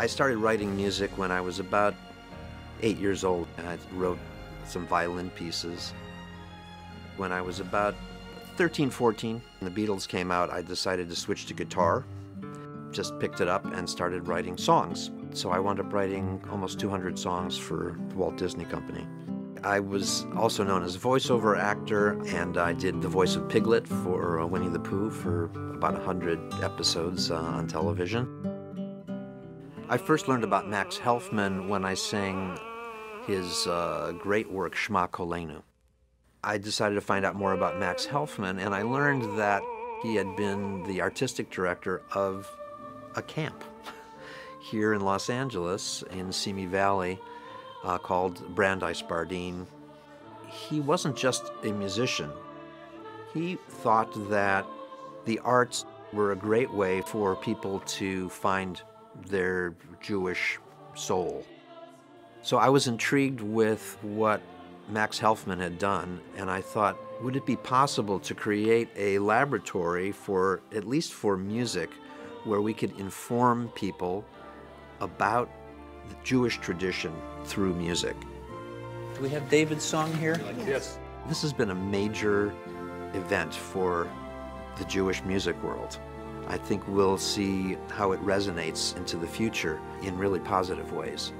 I started writing music when I was about 8 years old. I wrote some violin pieces. When I was about 13, 14, when the Beatles came out, I decided to switch to guitar. Just picked it up and started writing songs. So I wound up writing almost 200 songs for the Walt Disney Company. I was also known as a voiceover actor, and I did the voice of Piglet for Winnie the Pooh for about 100 episodes on television. I first learned about Max Helfman when I sang his great work, Shma Kolenu. I decided to find out more about Max Helfman, and I learned that he had been the artistic director of a camp here in Los Angeles in Simi Valley called Brandeis Bardeen. He wasn't just a musician. He thought that the arts were a great way for people to find their Jewish soul. So I was intrigued with what Max Helfman had done, and I thought, would it be possible to create a laboratory for, at least for music, where we could inform people about the Jewish tradition through music? Do we have David's song here? Yes. This has been a major event for the Jewish music world. I think we'll see how it resonates into the future in really positive ways.